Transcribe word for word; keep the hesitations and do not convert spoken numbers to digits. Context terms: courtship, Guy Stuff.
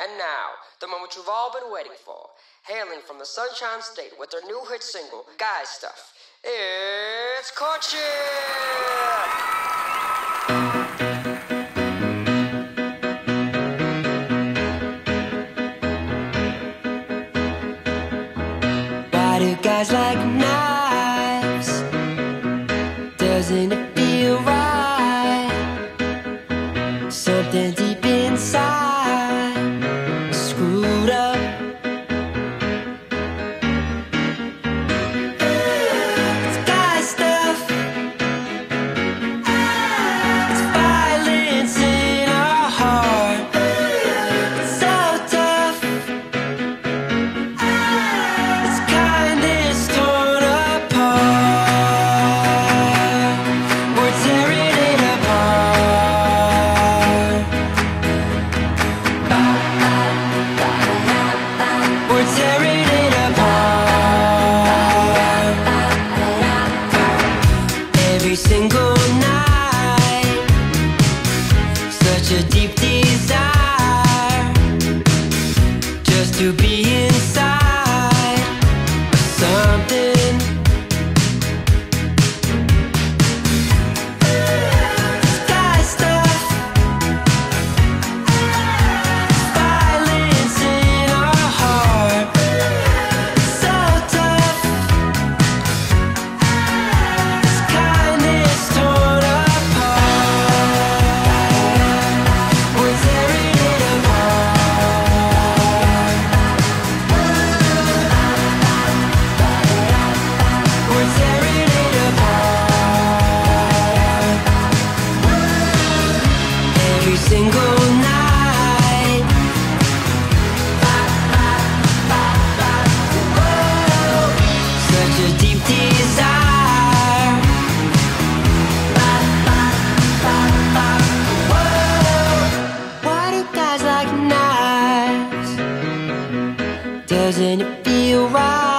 And now, the moment you've all been waiting for, hailing from the Sunshine State with their new hit single, Guy Stuff, it's Courtship! Why do guys like knives? Doesn't it feel right? Something deep inside screwed up. It's guy stuff. It's violence in our heart. It's so tough. Single night, such a deep desire just to be inside of something. It's guy stuff, it's violence in our heart, it's so tough. It's single night, such a deep desire . Why do guys like knives? Doesn't it feel right?